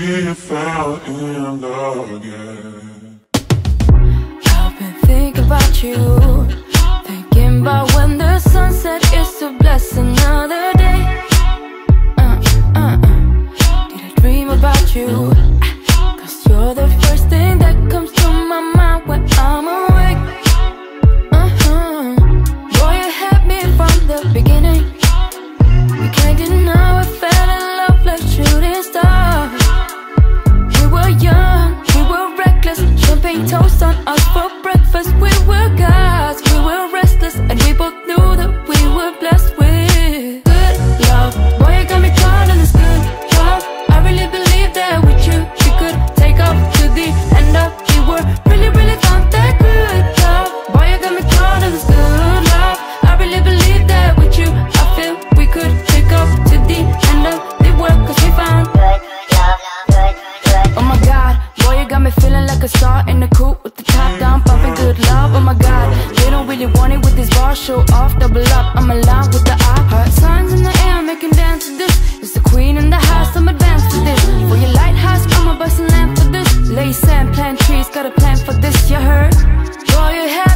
we fell in love again. I've been thinking about you, thinking about when the sunset is to bless another day. Did I dream about you? 'Cause you're the first thing that comes to my mind when I'm awake. Boy, you had me from the beginning. You can't deny I fell in love like shooting stars. We were young, we were reckless. Champagne toast on us for breakfast. We were gods, we were restless, and we both knew that we were blessed with good love. Boy, you got me caught in this good love. I really believe that with you, we could take off to the end of. We were really, really found that good love. Boy, you got me caught in this good love. I really believe that with you, I feel we could take off to the end of the world, 'cause we found good love, good, good. Oh my God, boy, you got me feeling like a star in the coupe with the top down, pumping good love. Oh my God, they don't really want it with this bar, show off, double up. I'm alive with the eye, heart signs in the air, making dance to this. It's the queen in the house, I'ma dance to this. For your lighthouse, I'ma bust a lamp for this. Lay sand, plant trees, got a plan for this, you heard? Boy, you have